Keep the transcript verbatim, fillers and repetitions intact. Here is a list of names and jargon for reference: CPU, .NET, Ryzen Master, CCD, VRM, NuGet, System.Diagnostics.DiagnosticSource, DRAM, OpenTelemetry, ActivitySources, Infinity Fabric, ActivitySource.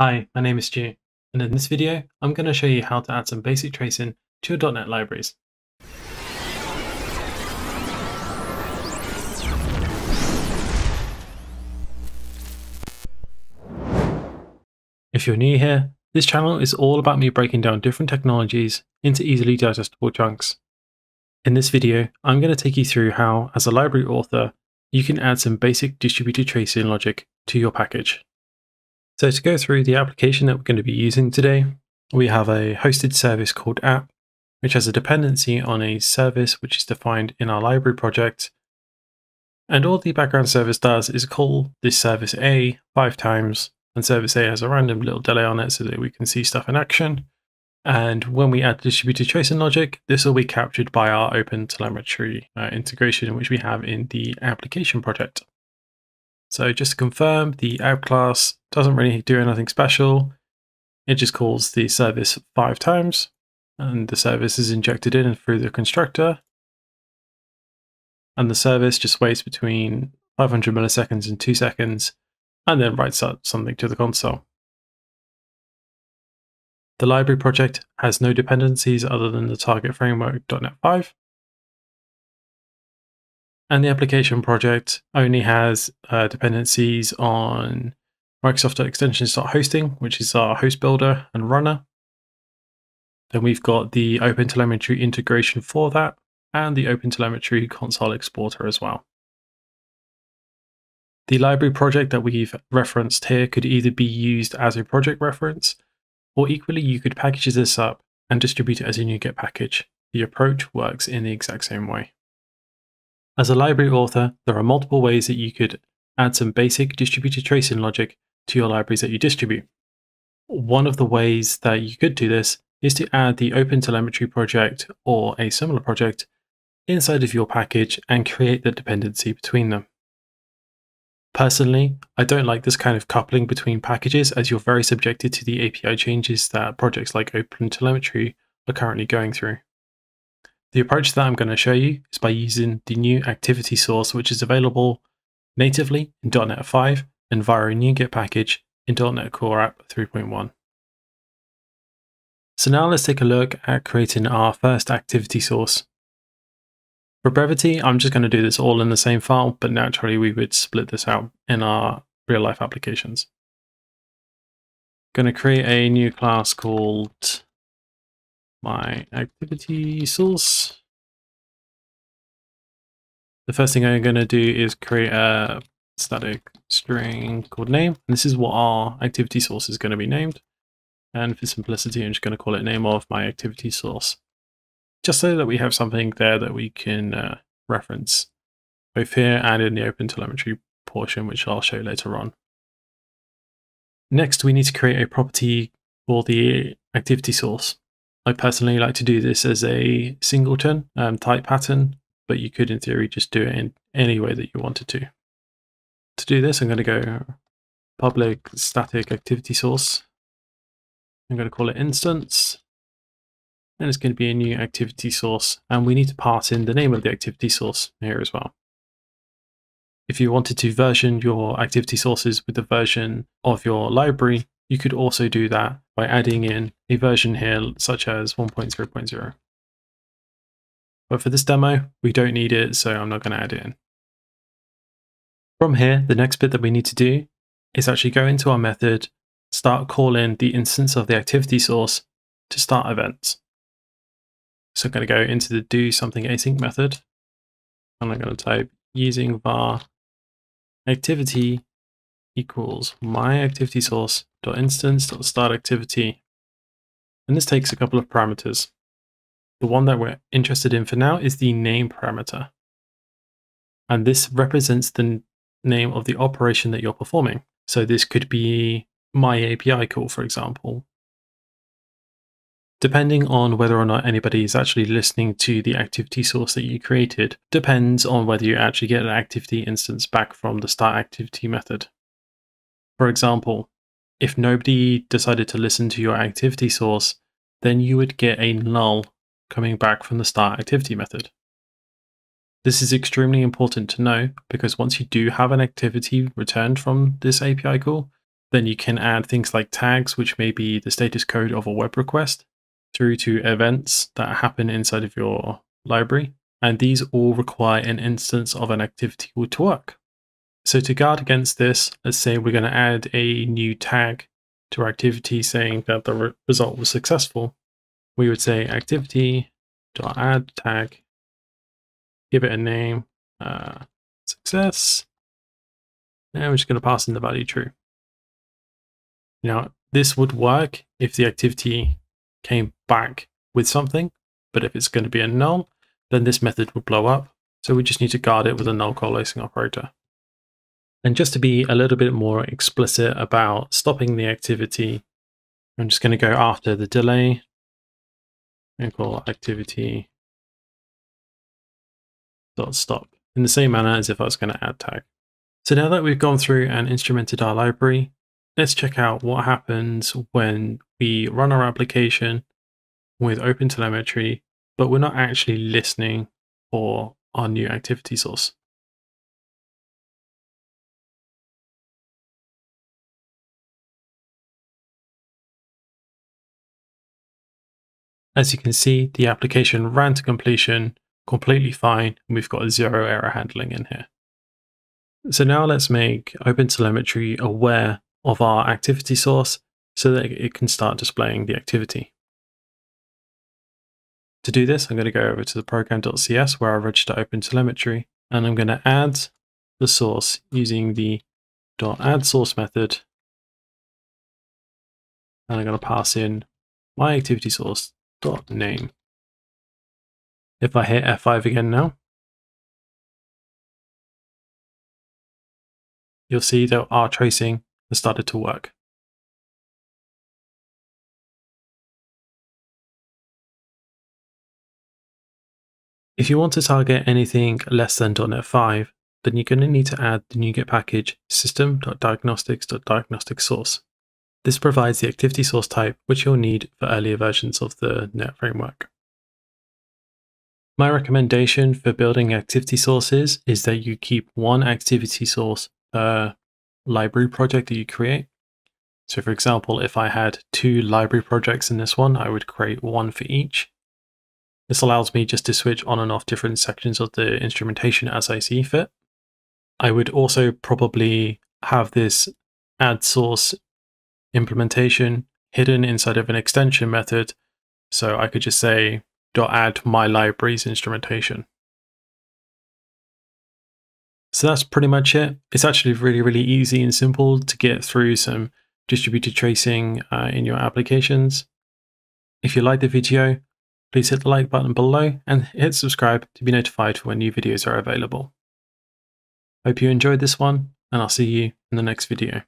Hi, my name is Stu, and in this video, I'm going to show you how to add some basic tracing to your dot net libraries. If you're new here, this channel is all about me breaking down different technologies into easily digestible chunks. In this video, I'm going to take you through how, as a library author, you can add some basic distributed tracing logic to your package. So to go through the application that we're going to be using today, we have a hosted service called app, which has a dependency on a service which is defined in our library project. And all the background service does is call this service A five times, and service A has a random little delay on it so that we can see stuff in action. And when we add distributed tracing logic, this will be captured by our OpenTelemetry uh, integration, which we have in the application project. So just to confirm, the app class doesn't really do anything special. It just calls the service five times, and the service is injected in through the constructor. And the service just waits between five hundred milliseconds and two seconds, and then writes up something to the console. The library project has no dependencies other than the target framework dot net five. And the application project only has uh, dependencies on Microsoft dot extensions dot hosting, which is our host builder and runner. Then we've got the OpenTelemetry integration for that and the OpenTelemetry console exporter as well. The library project that we've referenced here could either be used as a project reference, or equally you could package this up and distribute it as a NuGet package. The approach works in the exact same way. As a library author, there are multiple ways that you could add some basic distributed tracing logic to your libraries that you distribute. One of the ways that you could do this is to add the OpenTelemetry project or a similar project inside of your package and create the dependency between them. Personally, I don't like this kind of coupling between packages, as you're very subjected to the A P I changes that projects like OpenTelemetry are currently going through. The approach that I'm going to show you is by using the new ActivitySource, which is available natively in dot net five and via a NuGet package in dot net core app three point one. So now let's take a look at creating our first activity source. For brevity, I'm just going to do this all in the same file, but naturally we would split this out in our real life applications. I'm going to create a new class called My activity source. The first thing I'm going to do is create a static string called name. And this is what our activity source is going to be named. And for simplicity, I'm just going to call it name of my activity source, just so that we have something there that we can uh, reference both here and in the OpenTelemetry portion, which I'll show later on. Next, we need to create a property for the activity source. I personally like to do this as a singleton um, type pattern, but you could in theory just do it in any way that you wanted to. To do this, I'm going to go public static activity source. I'm going to call it instance, and it's going to be a new activity source, and we need to pass in the name of the activity source here as well. If you wanted to version your activity sources with the version of your library, you could also do that by adding in a version here, such as one point zero point zero. But for this demo, we don't need it, so I'm not going to add it in. From here, the next bit that we need to do is actually go into our method, start calling the instance of the activity source to start events. So I'm going to go into the do something async method, and I'm going to type using var activity equals my activity source dot instance dot start activity, and this takes a couple of parameters. The one that we're interested in for now is the name parameter, and this represents the name of the operation that you're performing. So this could be my A P I call, for example. Depending on whether or not anybody is actually listening to the activity source that you created, depends on whether you actually get an activity instance back from the start activity method. For example, if nobody decided to listen to your activity source, then you would get a null coming back from the start activity method. This is extremely important to know, because once you do have an activity returned from this A P I call, Then you can add things like tags, which may be the status code of a web request, through to events that happen inside of your library. And these all require an instance of an activity tool to work. So to guard against this, let's say we're going to add a new tag to our activity saying that the re result was successful. We would say activity.add tag, give it a name, uh, success. And we're just going to pass in the value true. Now, this would work if the activity came back with something, but if it's going to be a null, then this method would blow up. So we just need to guard it with a null correlation operator. And just to be a little bit more explicit about stopping the activity, I'm just going to go after the delay and call activity.stop in the same manner as if I was going to add tag. So now that we've gone through and instrumented our library, let's check out what happens when we run our application with OpenTelemetry, but we're not actually listening for our new activity source. As you can see, the application ran to completion completely fine, and we've got a zero error handling in here. So now let's make OpenTelemetry aware of our activity source so that it can start displaying the activity. To do this, I'm going to go over to the program.cs where I register OpenTelemetry, and I'm going to add the source using the .addSource method, and I'm going to pass in my activity source .name. If I hit F five again now, you'll see that our tracing has started to work. If you want to target anything less than dot NET five, then you're going to need to add the NuGet package System.Diagnostics.DiagnosticSource. This provides the activity source type, which you'll need for earlier versions of the .NET framework. My recommendation for building activity sources is that you keep one activity source per library project that you create. So for example, if I had two library projects in this one, I would create one for each. This allows me just to switch on and off different sections of the instrumentation as I see fit. I would also probably have this add source implementation hidden inside of an extension method. So I could just say .add my library's instrumentation. So that's pretty much it. It's actually really, really easy and simple to get through some distributed tracing uh, in your applications. If you like the video, please hit the like button below and hit subscribe to be notified for when new videos are available. Hope you enjoyed this one, and I'll see you in the next video.